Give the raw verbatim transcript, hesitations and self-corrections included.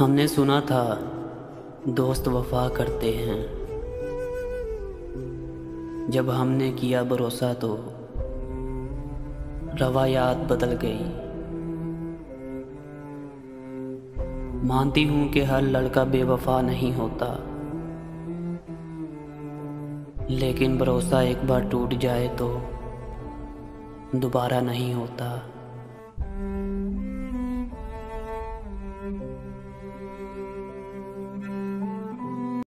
हमने सुना था दोस्त वफा करते हैं। जब हमने किया भरोसा तो रवायात बदल गई। मानती हूं कि हर लड़का बेवफा नहीं होता, लेकिन भरोसा एक बार टूट जाए तो दोबारा नहीं होता।